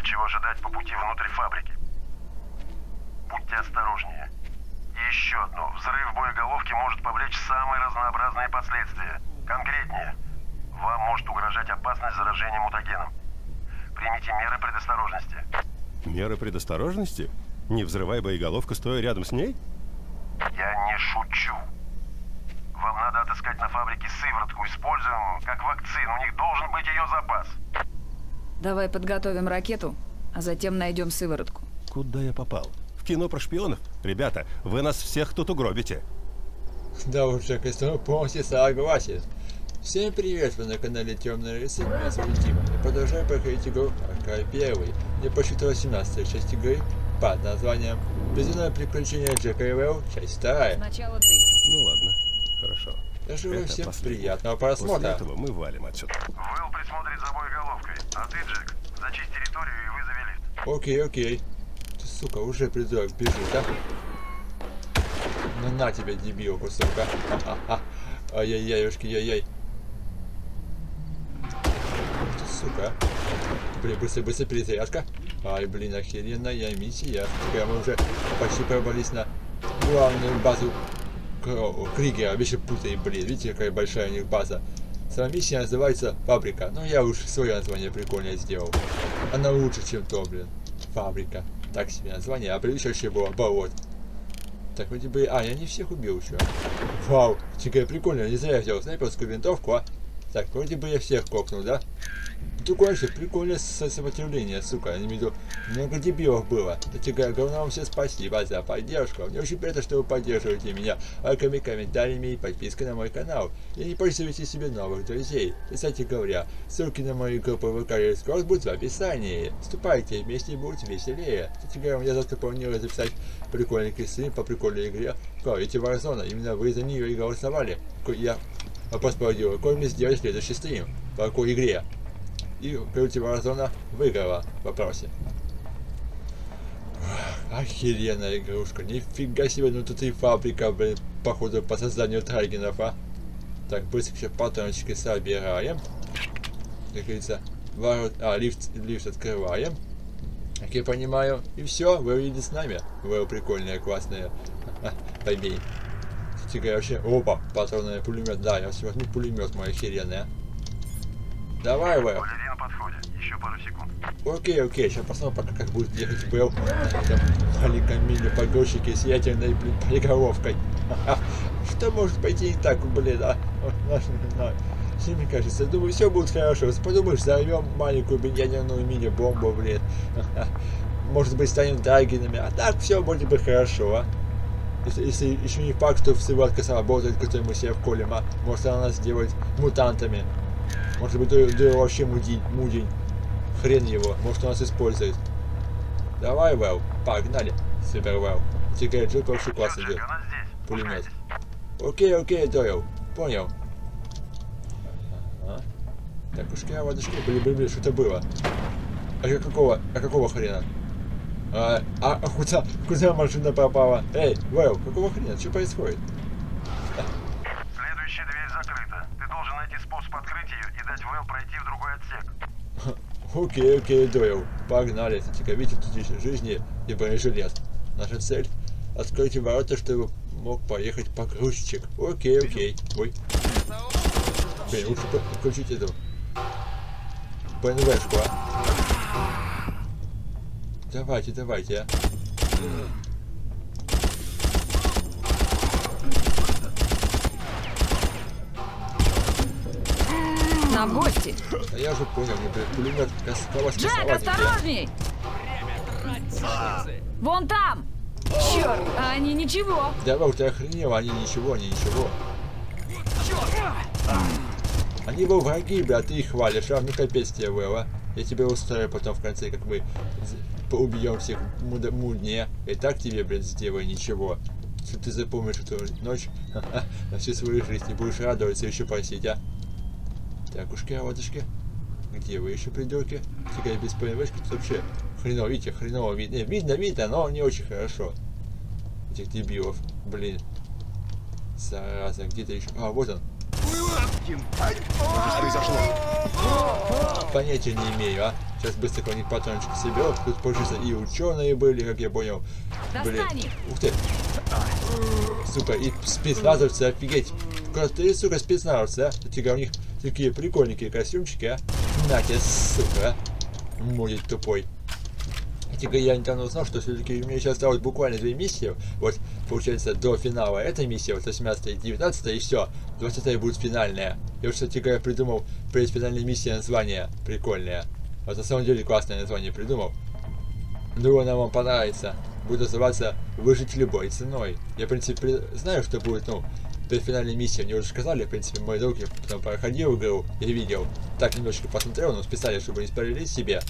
знают, чего ожидать по пути внутрь фабрики. Будьте осторожнее. И еще одно. Взрыв боеголовки может повлечь самые разнообразные последствия. Конкретнее. Вам может угрожать опасность заражения мутагеном. Примите меры предосторожности. Меры предосторожности? Не взрывай боеголовку, стоя рядом с ней? Я не шучу. Вам надо отыскать на фабрике сыворотку, используемую как вакцину. У них должен быть ее запас. Давай подготовим ракету, а затем найдем сыворотку. Куда я попал? В кино про шпионов? Ребята, вы нас всех тут угробите. Да уж, Джек, я полностью согласен. Всем привет, вы на канале Темные Рисы, меня зовут Дима. Я продолжаю проходить игру Аккай Я Мне. Я посчитал 17-я часть игры под названием «Безумное приключение Джека и Вэл. Часть 2». Сначала ты. Ну ладно, хорошо. Я желаю всем приятного просмотра. После этого мы валим отсюда. Вэл присмотрит за боеголовкой, а ты, Джек, зачисть территорию и вызови лифт. Окей, окей. Ты, сука, уже придурок бежит, а? Ну на тебя, дебилку, сука. Ай-яй-яй. Сука. Блин, быстро перезарядка. Ай, блин, охеренная миссия. Мы уже почти пробрались на главную базу Кригера. Вещи путаем, блин. Видите, какая большая у них база. Сама миссия называется «Фабрика». Но я уж свое название прикольное сделал. Она лучше, чем то, блин. Фабрика. Так себе название, а предыдущее было «Болот». Так, вроде бы... А, я не всех убил еще. Вау, какая прикольная. Не зря я взял снайперскую винтовку, а. Так, вроде бы я всех копнул, да? Такое же прикольное сопротивление, сука. Я не видел, много дебилов было. Такая говна, вам все спасибо за поддержку. Мне очень приятно, что вы поддерживаете меня лайками, комментариями и подпиской на мой канал. И не пользуйте себе новых друзей. И, кстати говоря, ссылки на мою игру ПВК скорость будут в описании. Вступайте, вместе будет веселее. Кстати говоря, я завтра планирую записать прикольный квесты по прикольной игре Варзона. Именно вы за нее и голосовали. Я вопрос проводил, какой мне сделать следующий стрим по какой игре. И, короче, Варзона выиграла в вопросе. Охеренная игрушка. Нифига себе, ну тут и фабрика, блин, походу, по созданию трагинов, а. Так, быстро еще патрончики собираем. Как говорится, лифт открываем. Как я понимаю. И все, вы увидите с нами. Вы прикольные, классные. Побей. Тигай вообще. Опа, патронный пулемет. Да, я все возьму пулемет, мой охеренная. Давай, Вэл. Балерина подходит. Еще пару секунд. Окей, окей. Сейчас посмотрим, пока как будет ехать Вэл. Маленьком мини-погрузчике с ядерной, блин, боеголовкой. Что может пойти не так, блин, а? Мне кажется, думаю, все будет хорошо. Подумаешь, взорвем маленькую ядерную мини-бомбу, блин. Может быть, станем драгинами. А так все будет бы хорошо, а? Если еще не факт, что сыворотка сработает, которую мы себе вколем, а? Может, она нас сделает мутантами. Может быть, да вообще мудень. Хрен его. Может, он нас использует. Давай, Вэл. Погнали. Супер, Вэл. Тигай Джек вообще классно идет. Пулемет. Окей, окей, Дойл. Понял. Ага. Так, ушки, водушки. Блин, что-то было. А какого хрена? А куда машина попала? Эй, Вэл, какого хрена? Что происходит? Следующая дверь закрыта. Ты должен найти способ открыть ее и дать Вэл пройти в другой отсек. Окей, окей, Дойл. Погнали. Кстати, видите, тут еще жизни и бронежилет. Наша цель — открыть ворота, чтобы мог поехать погрузчик. Окей, окей. Ой. Блин, лучше включить эту ПНВшку, а? Давайте, давайте, а. На гости. А я уже понял, мне пулемет косковать. Джек, осторожней! Вон там! Черт, а они ничего. Да, Бог, ты охренел, они ничего. Они его враги, бля, ты их хвалишь, а ну капец тебе было. Я тебя устрою потом в конце, как мы поубьем всех мудне. И так тебе, блин, сделай ничего. Что ты запомнишь эту ночь на всю свою жизнь, не будешь радоваться еще просить, а? Так, ушки, аватушки. Где вы еще, придурки? Тикай без ПМВшки, тут вообще хреново, видите, хреново видно. Видно, но не очень хорошо. Этих дебилов, блин. Зараза, где-то еще... А, вот он. Что произошло? Понятия не имею, а. Сейчас быстро хранить патрончик себе. Тут получится и ученые были, как я понял. Блин. Ух ты. Сука, и спецназовцы, офигеть. Крутые, сука, спецназовцы, а. Тихо, у них такие прикольненькие костюмчики, а. На тебе, сука, а. Мудит тупой. Тихо, я недавно узнал, что все-таки у меня сейчас осталось буквально 2 миссии. Вот, получается, до финала этой миссии, вот 18 и 19 и все. 20 будет финальная. Я вот, кстати, я придумал предфинальной миссии название прикольное. Вот на самом деле классное название придумал. Думаю, нам вам понравится. Будет называться «Выжить любой ценой». Я, в принципе, знаю, что будет, ну, предфинальная миссия. Мне уже сказали, в принципе, мой друг, я потом проходил игру и видел. Так немножко посмотрел, но списали, чтобы не спалились себе.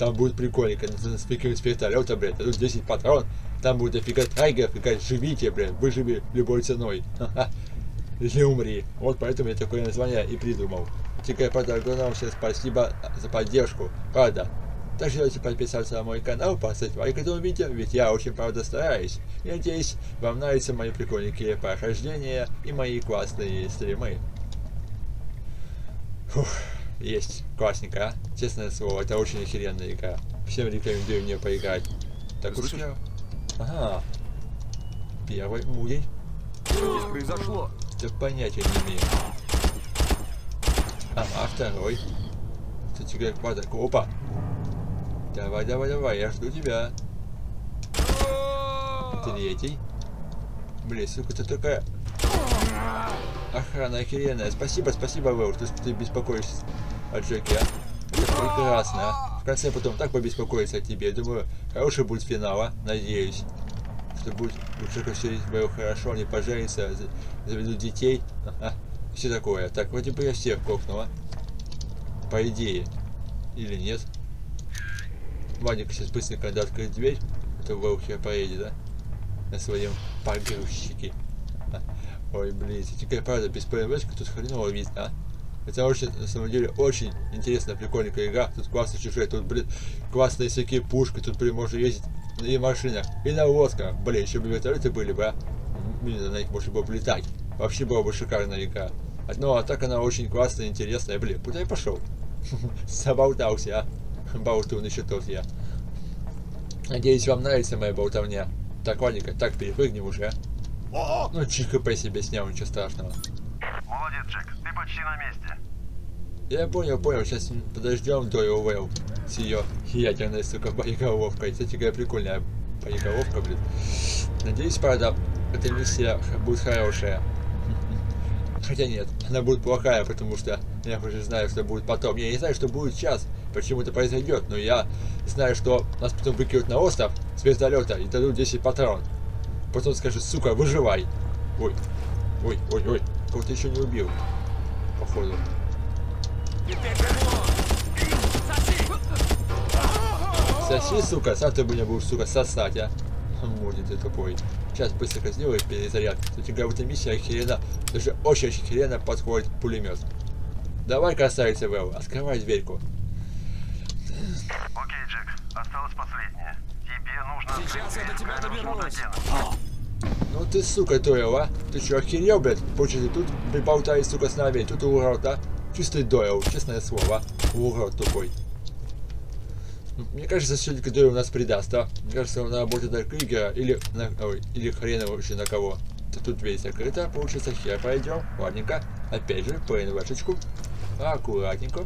Там будет прикольненько, с вертолета, блядь, а тут 10 патрон. Там будет дофига тайгеров, какая живите, блядь, выживи любой ценой. Ха-ха. Или умри. Вот поэтому я такое название и придумал. Теперь, правда, огромное вам всем спасибо за поддержку, правда. Также давайте подписаться на мой канал, поставить лайк этому видео, ведь я очень, правда, стараюсь. И надеюсь, вам нравятся мои прикольненькие прохождения и мои классные стримы. Фух, есть, классненько, а? Честное слово, это очень охеренная игра. Всем рекомендую мне поиграть. Так, уже? Ага. Первый мудень. Что здесь произошло? Да понятия не имею. А второй. Ты теперь хватит. Опа. Давай, давай, давай, я жду тебя. Третий. Блин, сука, ты такая. Охрана охеренная. Спасибо, спасибо, Вэл, что ты беспокоишься о Джеке. Это прекрасно, а. В конце потом так побеспокоиться о тебе. Я думаю, хороший будет финала, надеюсь. Что будет у Джека все Вэл хорошо, не пожарится, заведут детей. Все такое. Так, вроде бы я всех кокнула. По идее. Или нет. Вадик сейчас быстренько надо открыть дверь. Это Вэлхер поедет, а? На своем погрузчике. Ой, блин. Теперь, правда, без ПВК тут хреново видно, а? Это очень, на самом деле, очень интересная, прикольная игра. Тут классный сюжет, тут, блин, классные всякие пушки. Тут, блин, можно ездить и в машинах, и на лодках. Блин, еще бы вертолеты были бы, а? На них можно было бы летать. Вообще была бы шикарная игра. Но а так она очень классная, интересная. Блин, куда я пошел? Заболтался, а? Болтун еще тот я. Надеюсь, вам нравится моя болтовня. Так, ладненько, так перепрыгнем уже. Ну, ЧКП себе снял, ничего страшного. Молодец, Джек, ты почти на месте. Я понял, понял, сейчас подождем Дойу Уэлл с ее ядерной, сука, боеголовкой. Кстати, какая прикольная боеголовка, блин. Надеюсь, правда, эта миссия будет хорошая. Хотя нет, она будет плохая, потому что я уже знаю, что будет потом. Я не знаю, что будет сейчас, почему это произойдет, но я знаю, что нас потом выкинут на остров с вертолета и дадут 10 патрон. Потом скажут, сука, выживай. Ой, ой, ой, ой, кого-то еще не убил, походу. Соси, сука, сам ты меня будешь, сука, сосать, а. Будет это тупой. Сейчас быстренько сделаю перезаряд. Тут игра в этой миссии охеренно, даже очень-очень охеренно подходит пулемет. Давай, красавица Вэл, открывай дверьку. Окей, Джек, осталось последнее. Тебе нужно... Сейчас я до тебя доберусь. Ну ты, сука, Дойл, а? Ты чё, охерел, блядь? Почти тут приболтали, сука, с нами. Тут урод, а? Чистый Дойл, честное слово. Урод тупой. Мне кажется, все-таки Дойл у нас предаст, а? Мне кажется, он на работе до Кригера или на... Ой, или хрена вообще на кого. Тут дверь закрыта, получится, хер пойдем. Ладненько. Опять же, по инвашечку. Аккуратненько.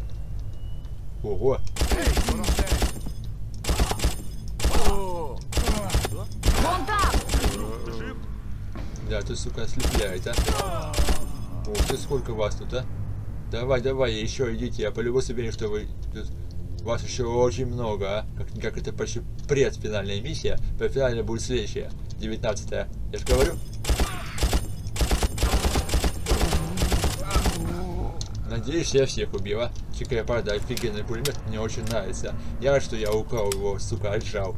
Ого. Вон там! Да, тут, сука, ослепляет, а? Ух ты, сколько вас тут, а? Давай, давай, еще идите. Я по-любому соберу, что вы тут... Вас еще очень много, а? Как это почти предфинальная миссия, по финале будет следующая, 19-я. Я же говорю. Надеюсь, я всех убила. Чекай, правда, офигенный пулемет, мне очень нравится. Я рад, что я украл его, сука, отжал.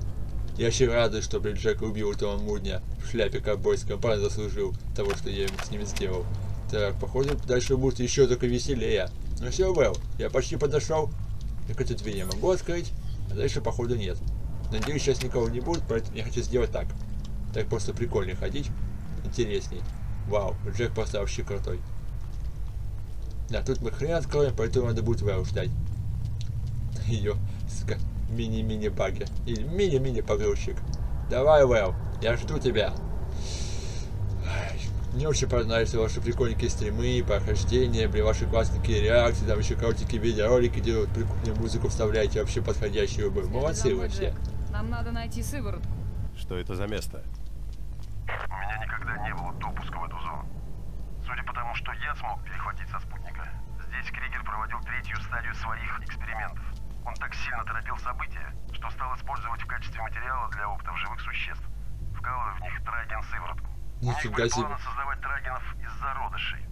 Я еще радуюсь, что, блин, Джек убил этого мудня в шляпе ковбойском, парень заслужил того, что я ему с ним сделал. Так, походу, дальше будет еще только веселее. Ну все, Вэл, я почти подошел. Так эту дверь я могу открыть, а дальше походу нет. Надеюсь, сейчас никого не будет, поэтому я хочу сделать так. Так просто прикольно ходить, интересней. Вау, Джек просто вообще крутой. Да, тут мы хрен откроем, поэтому надо будет Вау ждать. Ее мини-мини-баги. Или мини-мини-погрузчик. Давай, Вэл, я жду тебя. Мне очень понравились ваши прикольненькие стримы, прохождения, блин, ваши классненькие реакции, там еще коротенькие видеоролики делают, прикольную музыку вставляете, вообще подходящую бы. Молодцы вы все. Нам надо найти сыворотку. Что это за место? У меня никогда не было допуска в эту зону. Судя по тому, что я смог перехватить со спутника, здесь Кригер проводил третью стадию своих экспериментов. Он так сильно торопил события, что стал использовать в качестве материала для опытов живых существ, вкалывая в них траген-сыворотку. Нифига себе. Создавать трагенов из зародышей.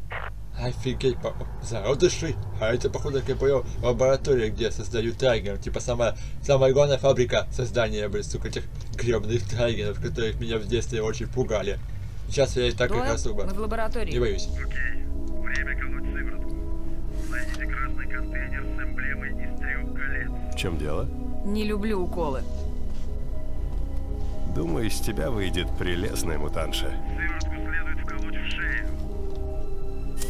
Офигеть, зародышей? А это, походу, как я понял, лаборатория, где создают трагенов. Типа самая главная фабрика создания, блин, сука, этих гребных трагенов, которых меня в детстве очень пугали. Сейчас я и так как особо мы в лаборатории. Не боюсь. Окей, время колоть сыворотку. Найдите красный контейнер с эмблемой из 3 колец. В чем дело? Не люблю уколы. Думаю, из тебя выйдет прелестная мутанша. Сыворотку следует вколоть в шею.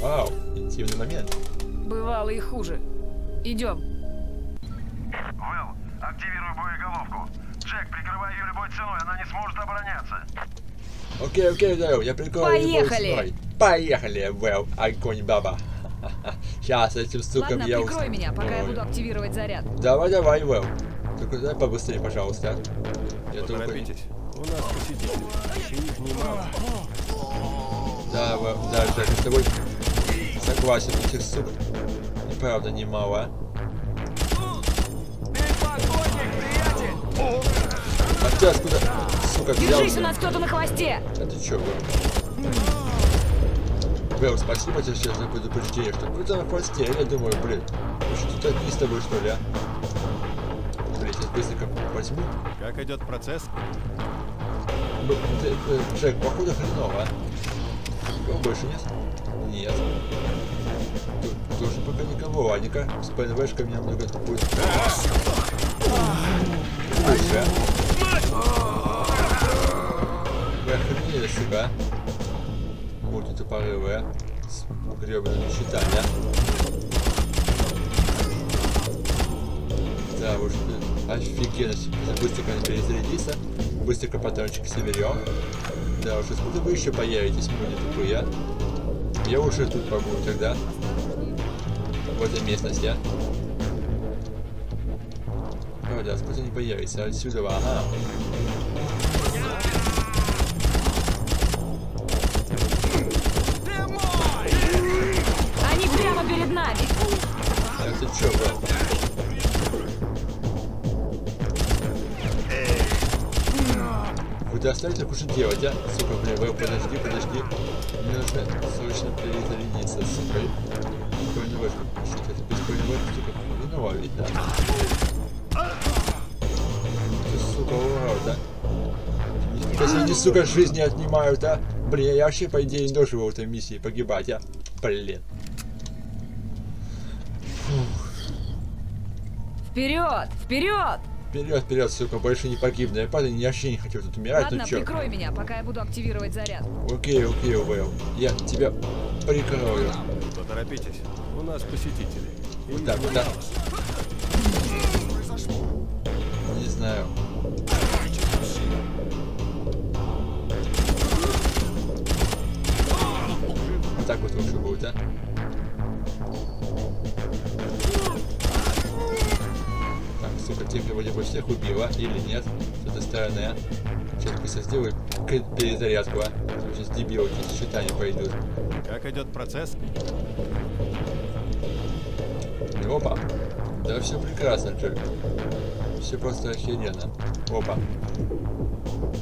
Вау, интимный момент. Бывало и хуже. Идем. Вэл, активируй боеголовку. Джек, прикрывай ее любой ценой, она не сможет обороняться. Окей, окей, Вэл, я прикрываю любой ценой. Поехали, Вэл, огонь баба. Сейчас этим стуком я устану. Прикрой меня, пока я буду активировать заряд. Давай, давай, Вэл. Только дай побыстрее, пожалуйста. Поторопитесь. У нас посетители. Их немало. Да, Джек, с тобой согласен, этих суп. И правда немало. А ты откуда? Сука, держись, у нас кто-то на хвосте. А ты чё, Вэл? Вэл, спасибо тебе сейчас за предупреждение, что кто-то на хвосте. Я думаю, блин, что-то не с тобой, что ли, а? Быстренько возьму. Как идет процесс? Джек, походу хреново. Больше нет? Нет. Тут тоже пока никого. Аника, с ПНВшка меня много будет. Пусть, вы охренели себя. Будут и порывы. С гребаными щитами. Да, уж офигенно, быстренько перезарядиться, быстренько патрончик соберем. Да уж, откуда вы еще появитесь, мы не тупые. Я уже тут могу тогда. В этой местности, а. О, да, откуда не появится, отсюда, ага. Они прямо перед нами. Так, ты че, брат? Оставить так уж и делать, а? Сука, блин, Вэл, подожди. Мне нужно срочно перезарядиться, сука. Понимаешь, что это без понимаешь, сука, виноват, видно. Ты, сука, урод, да? Если они, сука, жизни отнимают, а? Блин, я вообще, по идее, не должен в этой миссии погибать, а? Блин. Вперед! Вперед! Вперед, сука, больше не погибну. Я падаю, я вообще не хочу тут умирать. Ладно, ну, прикрой меня, пока я буду активировать заряд. Окей, Вэл. Я тебя прикрою. Поторопитесь, у нас посетители. Вот так, вот так. Не знаю. Вот так вот лучше будет, а? Сука, тех вроде бы всех убила, или нет, с этой стороны, а? Сейчас быстро сделаю перезарядку, а? Сейчас дебилы эти счета не пойдут. Как идет процесс? Опа! Да все прекрасно, Джек. Все просто охеренно. Опа.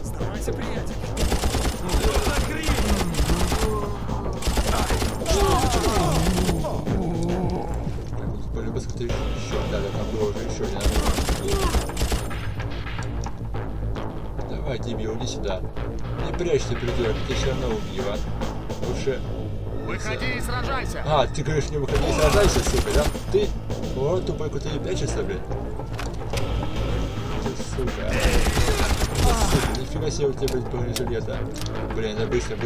Сдавайся, приятель. Закрыть! По-любому ты еще, да, там было уже еще не надо. Давай, Дима, уйди сюда. Не прячься, придурок, ты все равно убьешь. Лучше... Выходи и сражайся! А, ты говоришь, не выходи и сражайся, сука, да? Ты? Вот тупой какой-то не прячешься, блядь. Ты, сука. Сука, нифига себе у тебя, блядь, бронежилет, а. Блин, надо быстро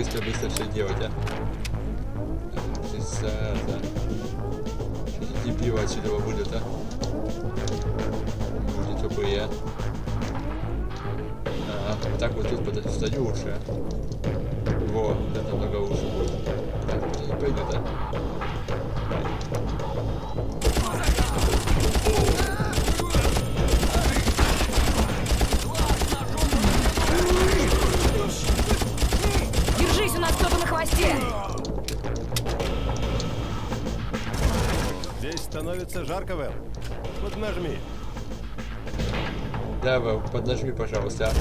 все делать, а. Ты сразу. Дебила отсюда будет, а. как бы я. Ага, так вот тут подостаю лучше. Во, это намного лучше будет. Так, это не пойдет, да? Держись, у нас кто-то на хвосте! Здесь становится жарко, Вэл. Поднажми. Да, Вэл, поднажми, пожалуйста.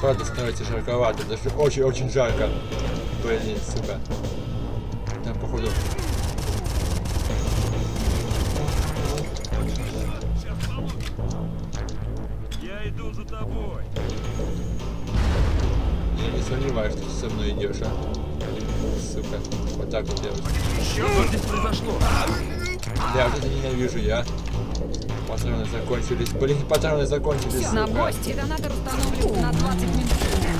Правда, становится жарковато, даже очень-очень жарко. Блин, сука. Там, походу... Я иду за тобой. Я не сомневаюсь, что ты со мной идешь, а. Сука. Вот так вот делать. Что здесь произошло? Я вот это ненавижу, я. Патроны закончились. Блин, патроны закончились. На гости. Донатор установлен на 20 минут.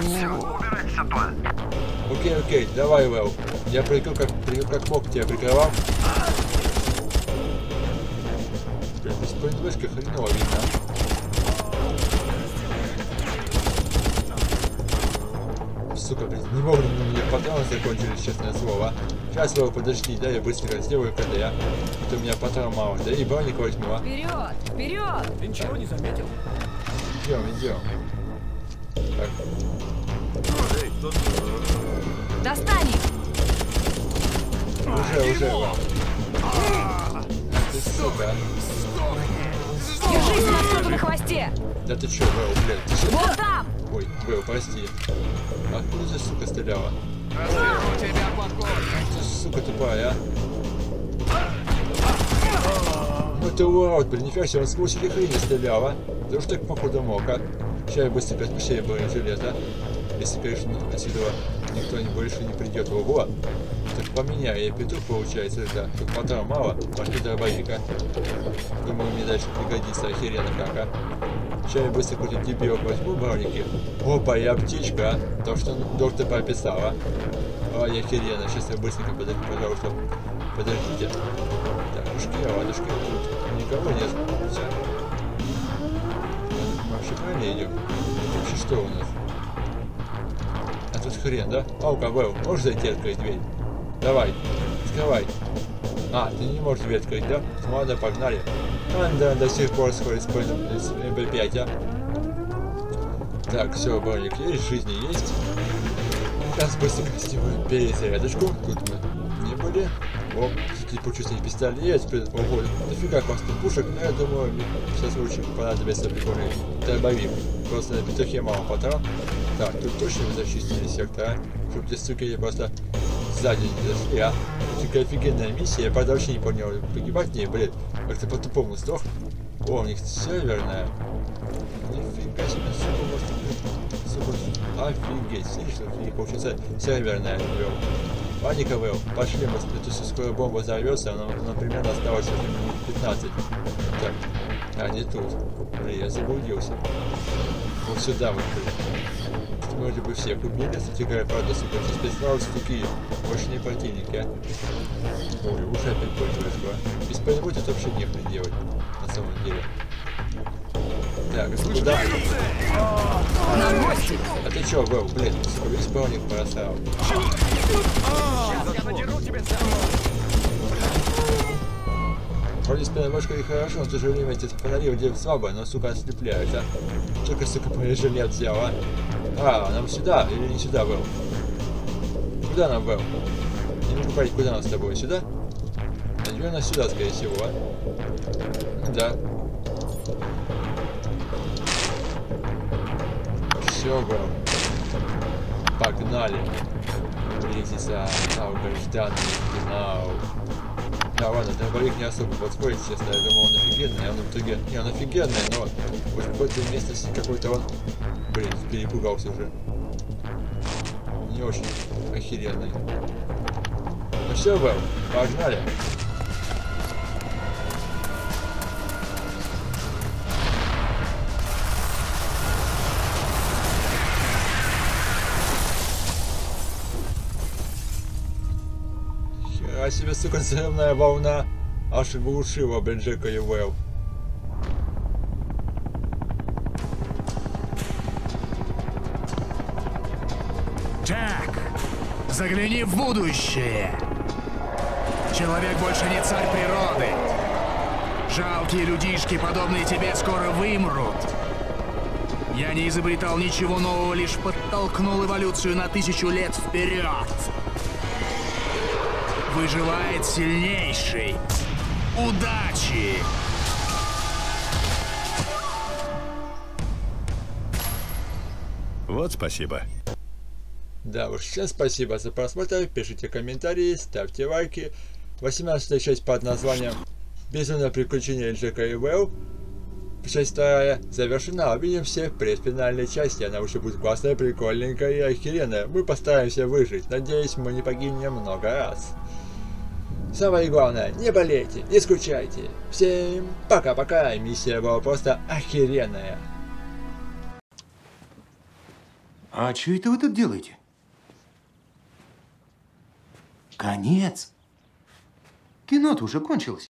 Все, убирайся, план. Окей, окей, давай, Вэл. Я прикрыл как мог тебя прикрывал. Блин, без подвышки хреново видно. Сука, блин, не вовремя у меня патроны закончились, честное слово. Сейчас, Вэл, подожди, да, я быстренько сделаю КД, а то у меня патрон мало, да и броник возьму, а. Вперед, вперед! Ты ничего не заметил? Идем, идем. Так. Достань! Уже, Вэл. Ты сука. Держись, у нас кто-то на хвосте! Да ты чё, Вэл, блядь, ты чё? Вот там! Ой, Вэл, прости. Откуда здесь, сука, стреляла? Ты, сука, тупая, а? Ну ты урод, блин, нифига себе, он сквозь хрень стрелял, а? Да уж так, походу, мог, а? Сейчас я быстренько отпущаю бронежилет, а? Если, конечно, отсюда никто больше не придет. Ого! Так поменяю, я петух, получается, да. Тут патрон мало, пошли дробовика. Думаю, мне дальше пригодится, охеренно как, а. Сейчас я быстро хоть от дебила возьму броники. Опа, я птичка, а. То, что доктор прописала. А, я охеренно, сейчас я быстренько подожду, пожалуйста. Подождите. Так, ушки, ладушки, тут никого нет. Все. Мы вообще правильно идем? Это вообще что у нас? А тут хрен, да? Алка, Вэл, можешь зайти открыть дверь? Давай, открывай. А, ты не можешь дверь открыть, да? Ладно, погнали. Ладно, до сих пор скорость МБ5, а? Так, все, броник есть, жизни есть. Сейчас быстренько сделаем перезарядочку. Тут мы не были. Оп, пучистый пистолет. Ого, дофига классных пушек, но я думаю, мне сейчас лучше понадобится прикольный дробовик. Просто на петухе мало патронов. Так, тут точно мы зачистили сектор, а? Чтоб те суки не просто сзади не зашли, а? Такая офигенная миссия, я правда вообще не понял, погибать в ней, блин. Как-то по-тупому сдох. О, у них северная. Нифига себе, сука, сука. Офигеть, слышно, у них получается северная. Паника, Вэл, пошли, мы эту скорую бомбу взорвется, она, примерно осталось уже минут 15. Так, а не тут. Блин, я заблудился. Вот сюда вот, блин. Вроде бы всех убили, кстати говоря, правда, сука, эти спецназовцы такие, больше не противники, а. Ой, уже опять пользуешься, а. Без пальбы тут вообще нехрен делать, на самом деле. Так, куда? На гости! А ты чё, Вэл, блядь, сука, весь броник бросал. Сейчас я задеру тебя сам! Вроде спинобашка и хорошо, но в то же время эти фонари вроде слабо, но, сука, ослепляют, а. Только, сука, бронежилет взял, а. А, нам сюда или не сюда, Вэл? Куда нам, Вэл? Не могу понять, куда нам с тобой, сюда? Наверное, сюда, скорее всего, а. Да. Все, Вэл. Погнали. Берите за долгожданный финал. Да ладно, дробовик не особо подходит, честно, я думал, он офигенный, а он в итоге... Не, он офигенный, но в какой-то местности какой-то он... Блин, перепугался уже. Не очень охеренный. Ну все, Вэл, погнали! А себе, сука, взрывная волна аж оглушила, блин, Джека и Вэл. Загляни в будущее. Человек больше не царь природы. Жалкие людишки, подобные тебе, скоро вымрут. Я не изобретал ничего нового, лишь подтолкнул эволюцию на 1000 лет вперед. Выживает сильнейший. Удачи! Вот спасибо. Да уж, всем спасибо за просмотр, пишите комментарии, ставьте лайки. 18-я часть под названием «Безумное приключение Джека и Вэл». Часть 2 завершена. Увидимся в предфинальной части. Она уже будет классная, прикольненькая и охеренная. Мы постараемся выжить. Надеюсь, мы не погибнем много раз. Самое главное, не болейте, не скучайте. Всем пока-пока. Миссия была просто охеренная. А что это вы тут делаете? Конец. Кино-то уже кончилось.